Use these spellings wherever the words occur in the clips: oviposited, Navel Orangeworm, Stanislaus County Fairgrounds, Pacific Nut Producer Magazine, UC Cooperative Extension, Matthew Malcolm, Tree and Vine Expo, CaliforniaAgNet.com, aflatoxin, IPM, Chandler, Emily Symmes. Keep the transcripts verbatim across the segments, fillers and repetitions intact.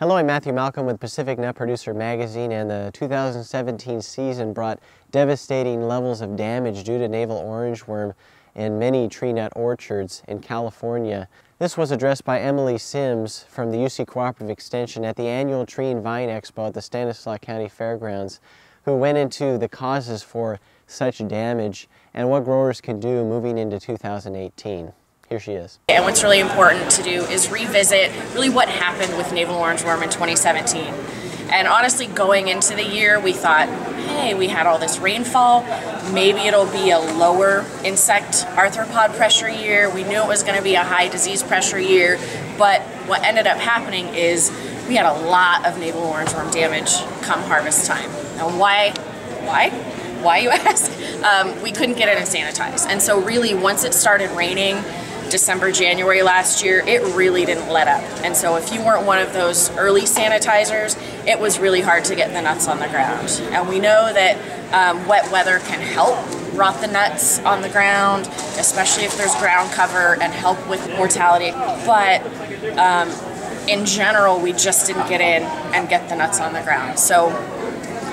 Hello, I'm Matthew Malcolm with Pacific Nut Producer Magazine, and the two thousand seventeen season brought devastating levels of damage due to navel orangeworm in many tree nut orchards in California. This was addressed by Emily Symmes from the U C Cooperative Extension at the annual Tree and Vine Expo at the Stanislaus County Fairgrounds, who went into the causes for such damage and what growers can do moving into two thousand eighteen. Here she is. And what's really important to do is revisit really what happened with navel orangeworm in twenty seventeen. And honestly, going into the year, we thought, hey, we had all this rainfall. Maybe it'll be a lower insect arthropod pressure year. We knew it was going to be a high disease pressure year. But what ended up happening is we had a lot of navel orangeworm damage come harvest time. And why? Why? Why, you ask? Um, we couldn't get it and sanitize. And so really, once it started raining, December, January last year, it really didn't let up. And so if you weren't one of those early sanitizers, it was really hard to get the nuts on the ground. And we know that um, wet weather can help rot the nuts on the ground, especially if there's ground cover, and help with mortality. But um, in general, we just didn't get in and get the nuts on the ground. So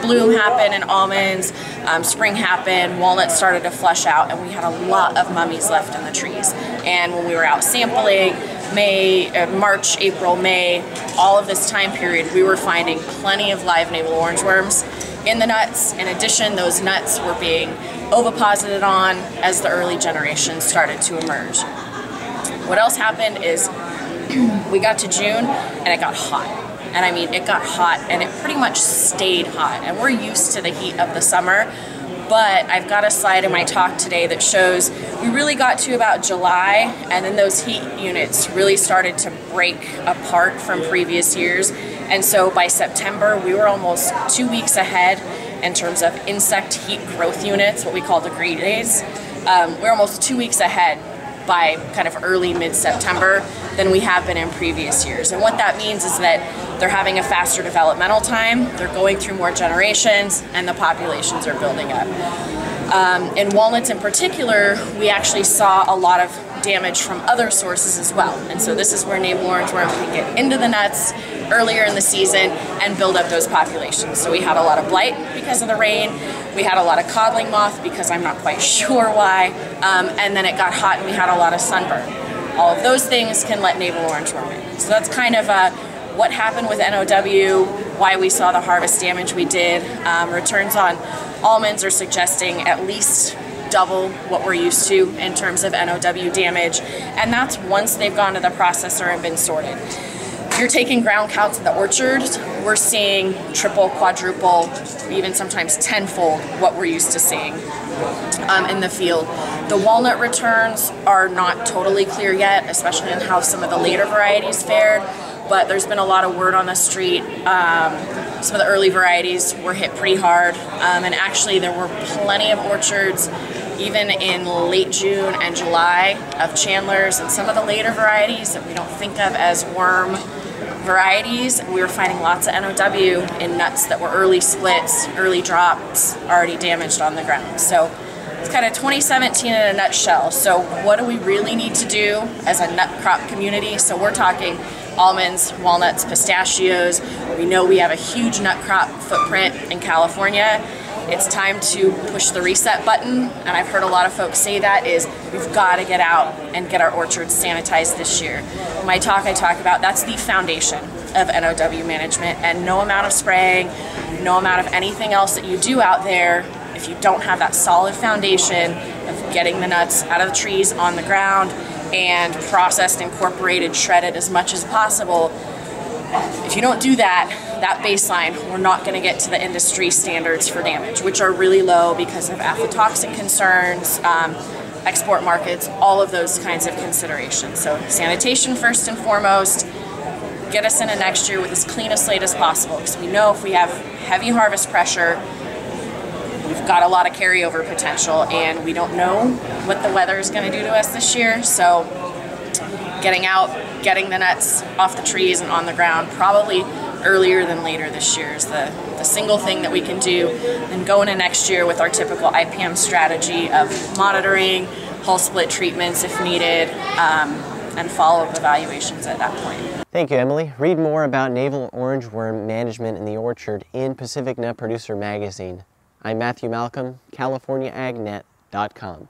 bloom happened in almonds, um, spring happened, walnuts started to flush out, and we had a lot of mummies left in the trees. And when we were out sampling, May, uh, March, April, May, all of this time period, we were finding plenty of live navel orangeworms in the nuts. In addition, those nuts were being oviposited on as the early generations started to emerge. What else happened is we got to June and it got hot. And I mean, it got hot, and it pretty much stayed hot. And we're used to the heat of the summer, but I've got a slide in my talk today that shows we really got to about July, and then those heat units really started to break apart from previous years. And so by September, we were almost two weeks ahead in terms of insect heat growth units, what we call degree days. Um, we're almost two weeks ahead by kind of early mid-September than we have been in previous years. And what that means is that they're having a faster developmental time, they're going through more generations, and the populations are building up. Um, in walnuts in particular, we actually saw a lot of damage from other sources as well. And so this is where navel orangeworm can get into the nuts earlier in the season and build up those populations. So we had a lot of blight because of the rain, we had a lot of codling moth because I'm not quite sure why, um, and then it got hot and we had a lot of sunburn. All of those things can let navel orangeworm in. So that's kind of a, what happened with N O W, why we saw the harvest damage we did. Um, returns on almonds are suggesting at least double what we're used to in terms of N O W damage, and that's once they've gone to the processor and been sorted. You're taking ground counts in the orchards, we're seeing triple, quadruple, even sometimes tenfold what we're used to seeing um, in the field. The walnut returns are not totally clear yet, especially in how some of the later varieties fared, but there's been a lot of word on the street. Um, Some of the early varieties were hit pretty hard, um, and actually there were plenty of orchards, even in late June and July, of Chandler's and some of the later varieties that we don't think of as worm varieties. We were finding lots of N O W in nuts that were early splits, early drops, already damaged on the ground. So it's kind of twenty seventeen in a nutshell. So what do we really need to do as a nut crop community? So we're talking almonds, walnuts, pistachios. We know we have a huge nut crop footprint in California. It's time to push the reset button, and I've heard a lot of folks say that is we've got to get out and get our orchards sanitized this year. In my talk I talk about that's the foundation of N O W management, and no amount of spraying, no amount of anything else that you do out there if you don't have that solid foundation of getting the nuts out of the trees on the ground and processed, incorporated, shredded as much as possible. If you don't do that, that baseline, we're not going to get to the industry standards for damage, which are really low because of aflatoxin concerns, um, export markets, all of those kinds of considerations. So sanitation first and foremost, get us into next year with as clean a slate as possible, because we know if we have heavy harvest pressure, we've got a lot of carryover potential, and we don't know what the weather is going to do to us this year. So getting out, getting the nuts off the trees and on the ground probably earlier than later this year is the, the single thing that we can do. And go into next year with our typical I P M strategy of monitoring, hull split treatments if needed, um, and follow-up evaluations at that point. Thank you, Emily. Read more about navel orangeworm management in the orchard in Pacific Nut Producer Magazine. I'm Matthew Malcolm, California Ag Net dot com.